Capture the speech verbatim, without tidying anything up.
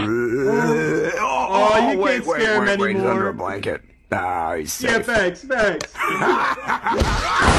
Oh, oh, oh you wait, can't wait, scare wait, him wait, anymore. He's under a blanket. Ah, he's safe. Yeah, thanks, thanks.